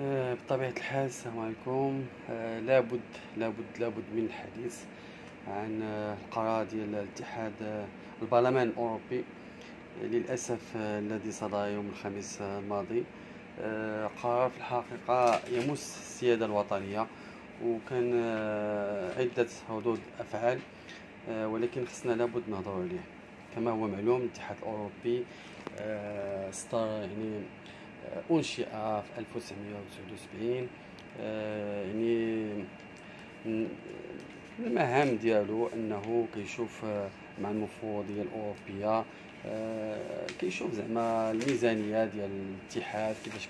بطبيعة الحال السلام عليكم. لابد من الحديث عن القرار ديال الاتحاد البرلمان الأوروبي للأسف الذي صدر يوم الخميس الماضي. قرار في الحقيقة يمس السيادة الوطنية وكان عدة ردود أفعال، ولكن خصنا لابد نهضروا عليه. كما هو معلوم الاتحاد الأوروبي اصدر أنشئ في 1979 المهام ديالو أنه كيشوف مع المفوضية الأوروبية كيشوف زعما الميزانية ديال الاتحاد كيفاش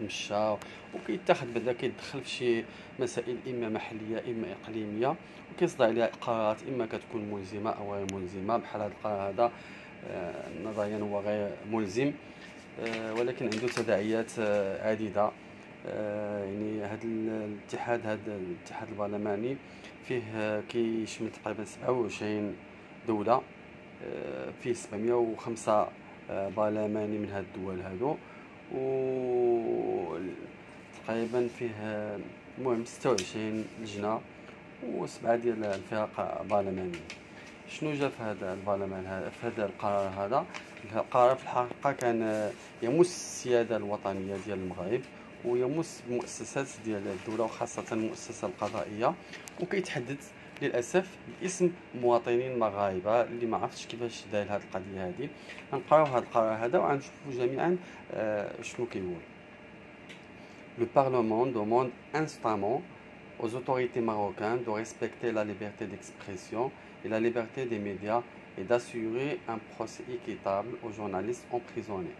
كتمشى، وكيتاخد بعدا كيدخل في شي مسائل إما محلية إما إقليمية، وكيصدر عليها قرارات إما كتكون ملزمة أو غير ملزمة. بحال هذا القرار هذا نظريا هو غير ملزم، ولكن عنده تداعيات عديدة. هذا الاتحاد البرلماني فيه كيشمل تقريبا 27 دولة، فيه 705 برلماني من هاد الدول هادو، و تقريبا فيه المهم 26 لجنة و7 ديال الفرق برلمانية. شنو جا في هذا البرلمان القرار هذا؟ القرار في الحقيقة كان يمس السيادة الوطنية ديال المغرب ويمس المؤسسات ديال الدولة وخاصة المؤسسة القضائية، وكيتحدث للأسف باسم مواطنين مغاربة اللي ما عرفتش كيفاش داير هذه القضية هذه. غنقراو هذا القرار هذا وغنشوفو جميعا شنو كيقول. Le Parlement demande instamment aux autorités marocaines de respecter la liberté d'expression et la liberté des médias et d'assurer un procès équitable aux journalistes emprisonnés.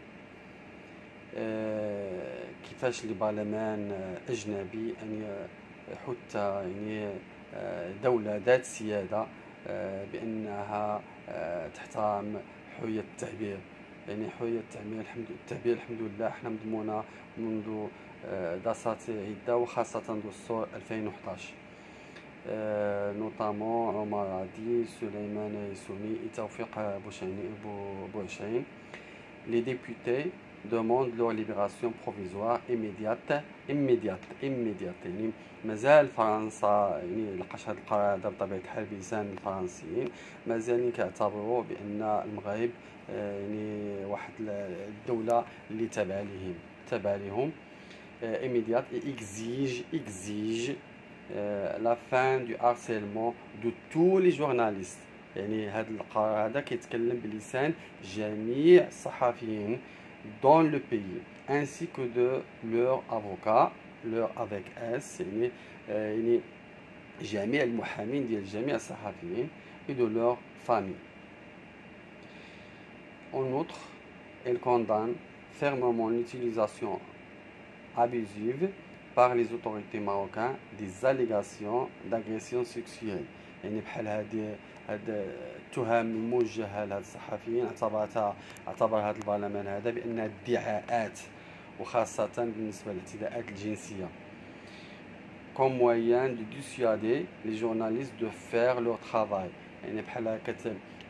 كيفاش البرلمان أجنبي حتى دولة ذات سيادة بأنها تحترم حرية التعبير، حرية التعبير الحمد لله حنا مضمونة منذ دساتير عدة وخاصة دستور 2011، نوطامون روماردي سليمان سوني توفيق بوشرين. Les députés demandent leur libération provisoire immédiate. مازال فرنسا لقاش هذا القرار هذا بطبيعة الحال بلسان الفرنسيين، مازال كيعتبروا بأن المغرب واحد الدولة اللي تابعة لهم. Immédiate et exige la fin du harcèlement de tous les journalistes. هذا القرار هذا كيتكلم بلسان جميع الصحفيين dans le pays ainsi que de leurs avocats, leur avec S جميع المحامين ديال جميع الصحفيين et de leur famille. En outre, elle condamne fermement l'utilisation abusive par les autorités marocaines des allégations d'agression sexuelle. بحال هاد التهم الموجهة لهاد الصحفيين اعتبر هاد البرلمان هذا بأنها ادعاءات، وخاصة بالنسبة للاعتداءات الجنسية. Comme moyen de dissuader les journalistes de faire leur travail. بحال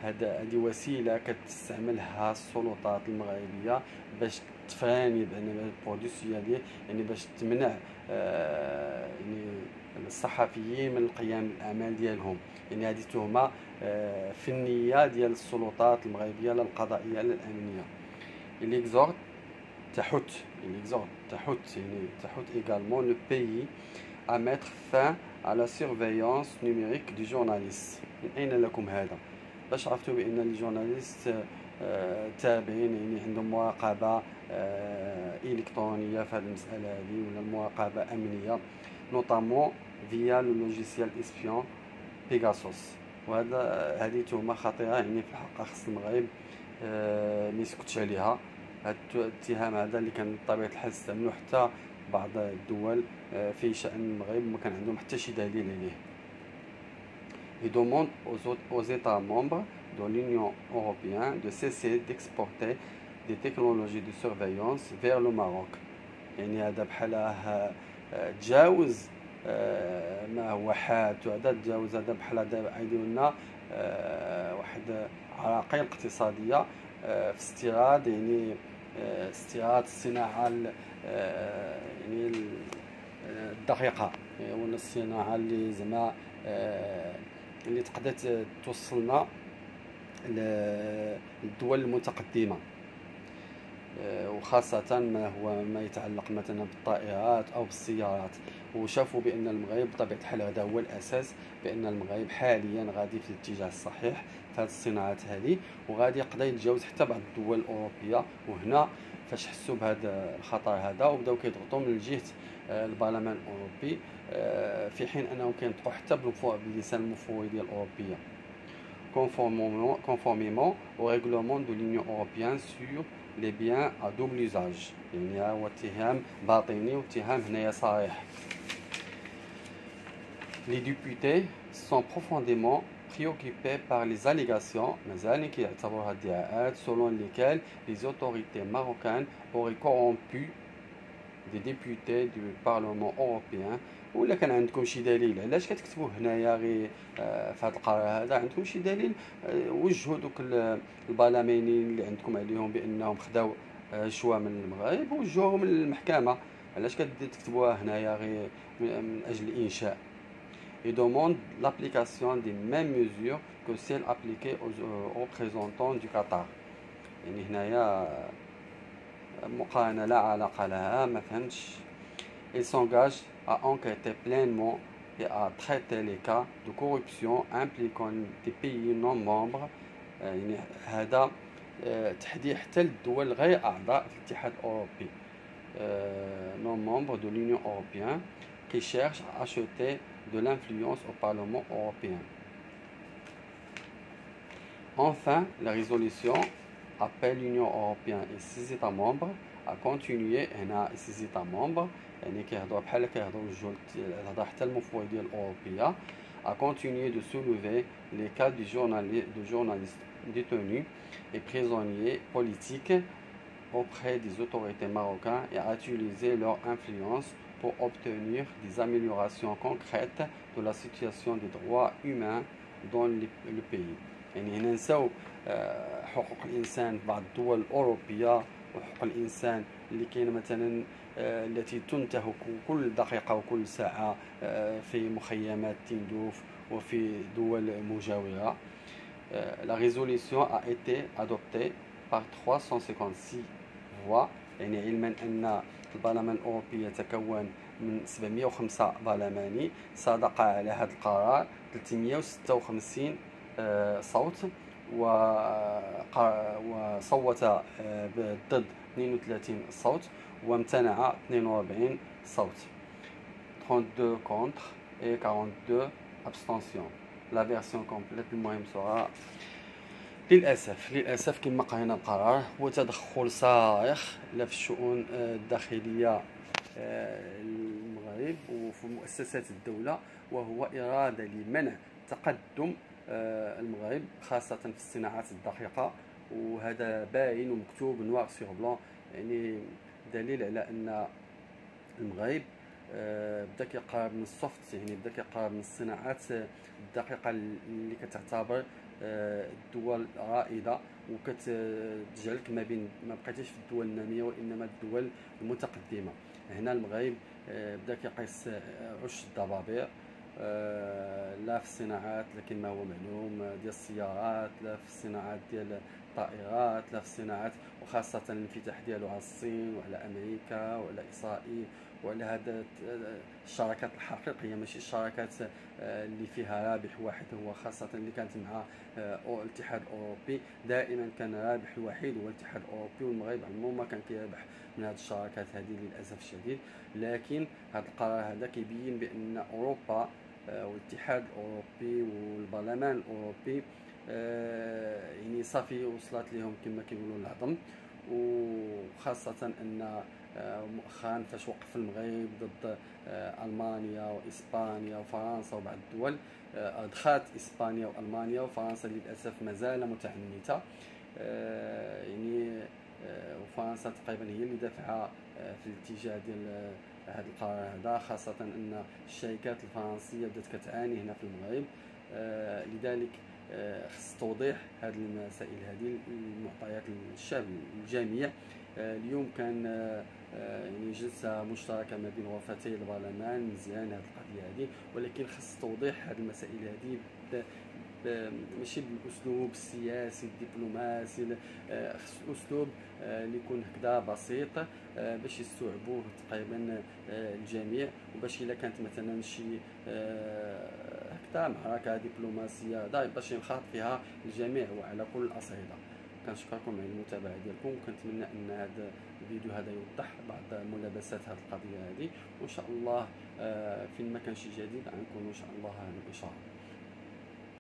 هادي وسيلة كتستعملها السلطات المغربية باش تفاني باش تمنع الصحفيين من القيام بالاعمال ديالهم. هذه تهمه فنيه ديال السلطات المغربيه لا القضائيه لا الامنيه. اليكزورت تحت également le pays à mettre fin à la surveillance numérique du journaliste. من اين لكم هذا؟ باش عرفتوا بان الجورناليست تابعين عندهم مراقبه الكترونيه في هذه المساله هذه، ولا مراقبه امنيه notamment via le logiciel espion Pegasus. وهذا هذه تهمه خطيره، في الحقيقه خص المغرب ما يسكتش عليها. هذا الاتهام هذا اللي كان بطبيعه الحال استعملوه حتى بعض الدول في شان المغرب ما كان عندهم حتى شي دليل عليه. Il demande aux États membres de l'Union européenne de cesser d'exporter des technologies de surveillance vers le Maroc. هذا بحال تجاوز ما هو حاد، وهذا تجاوز هذا بحال دابا عايديولنا واحد عراقيل اقتصادية في استيراد استيراد الصناعة دقيقه، ولا الصناعه اللي زعما اللي تقدر توصلنا للدول المتقدمه، وخاصه ما يتعلق مثلا بالطائرات او بالسيارات. وشافوا بان المغرب بطبيعه الحال هذا هو الاساس، بان المغرب حاليا غادي في الاتجاه الصحيح في هذه الصناعات هذه، وغادي يقدر يتجاوز حتى بعض الدول الاوروبيه. وهنا فاش حسوا بهذا الخطر هذا وبداو كيضغطوا من جهه البرلمان الاوروبي، في حين انهم كينطقوا حتى باللسان المفوضيه الاوروبيه conformément au règlement de l'Union européenne sur les biens à double usage. يعني هو اتهام باطني واتهام هنايا صريح. Les députés sont profondément préoccupés par les allégations مازال كيعتبروا هاد الادعاءات selon lesquelles les autorités marocaines auraient corrompu des députés du Parlement européen. ولا كان عندكم شي دليل علاش كتكتبوه هنايا غير في هذا القرار هذا؟ عندكم شي دليل وجهوا دوك البرلمانيين اللي عندكم عليهم بانهم خداو شوا من المغرب ووجهوهم للمحكمه، علاش كتكتبوها هنايا غير من اجل الانشاء؟ Il demande l'application des mêmes mesures que celles appliquées aux représentants du Qatar. يعني هنايا مقارنه لا علاقه لها، ما فهمتش. Il s'engage à enquêter pleinement et à traiter les cas de corruption impliquant des pays non membres. يعني هذا تحديد حتى للدول غير أعضاء في الاتحاد الأوروبي non membres de l'Union européenne qui cherchent à acheter de l'influence au Parlement européen. Enfin, la résolution appelle l'Union européenne et ses États membres à continuer هنا ses États membres. يعني كيهضروا بحال كيهضروا الجهود الهضره حتى المفوضيه الاوروبيه à continuer de soulever les cas de journalistes détenus et prisonniers politiques auprès des autorités marocaines et à utiliser leur influence pour obtenir des améliorations concrètes de la situation des droits humains dans le pays. يعني هنا نساو حقوق الانسان في بعض الدول الاوروبيه وحقوق الانسان اللي كاين مثلا التي تنتهك كل دقيقة وكل ساعة في مخيمات تندوف وفي دول مجاورة. La résolution a été adoptée par 356 voix. يعني علما أن البرلمان الأوروبي يتكون من 705 برلماني، صادق على هذا القرار 356 صوت، وصوت ضد 32 صوت وامتنع 42 صوت 32 contre et 42 abstentions. La version complète المهم سرعة. للأسف كما قرينا القرار هو تدخل صارخ لا في الشؤون الداخلية المغرب وفي مؤسسات الدولة، وهو إرادة لمنع تقدم المغرب خاصة في الصناعات الدقيقة، وهذا باين ومكتوب نوار سيغ بلون. يعني دليل على ان المغرب بدا كيقرب من السوفت، يعني بدا كيقرب من الصناعات الدقيقه اللي كتعتبر الدول رائده وكتجعلك ما بقيتيش في الدول الناميه وانما الدول المتقدمه. هنا المغرب بدا كيقيس عش الضبابيع، لا في الصناعات لكن ما هو معلوم ديال السيارات، لا في الصناعات ديال الطائرات، لا في الصناعات وخاصة الانفتاح ديالو على الصين وعلى أمريكا وعلى إسرائيل وعلى هاد الشراكات الحقيقية، ماشي الشراكات اللي فيها رابح واحد هو، خاصة اللي كانت مع الاتحاد الأوروبي دائما كان رابح الوحيد هو الاتحاد الأوروبي، والمغرب عموما كان كيربح من هاد الشراكات هذه للأسف الشديد. لكن هاد القرار هذا كيبين بأن أوروبا والاتحاد الأوروبي والبرلمان الأوروبي يعني صافي وصلت لهم كما كيقولوا العظم، وخاصة أن مؤخرا فاش وقف المغرب ضد ألمانيا وإسبانيا وفرنسا وبعض الدول، أدخلت إسبانيا وألمانيا وفرنسا للأسف مازال متعنتة، يعني وفرنسا تقريبا هي اللي دافعة في الاتجاه ديال هذا القرار هذا، خاصة أن الشركات الفرنسية بدات كتعاني هنا في المغرب. لذلك خص توضيح هذه المسائل هذه المعطيات للشعب الجميع اليوم كان يعني جلسه مشتركه ما بين غرفتي البرلمان، مزيان هذه القضيه هذه، ولكن خص توضيح هذه المسائل هذه ماشي بالاسلوب السياسي الدبلوماسي، خص اسلوب اللي يكون هكذا بسيط باش يستوعبوه تقريبا الجميع. وباش الا كانت مثلا شي هكذا معركه دبلوماسيه باش ينخاط فيها الجميع وعلى كل الاصعده. كنشكركم على المتابعه ديالكم، وكنتمنى ان هذا الفيديو هذا يوضح بعض ملابسات هذه القضيه هذه، وان شاء الله فين ما كان شي جديد غنكونوا ان شاء الله ان شاء الله.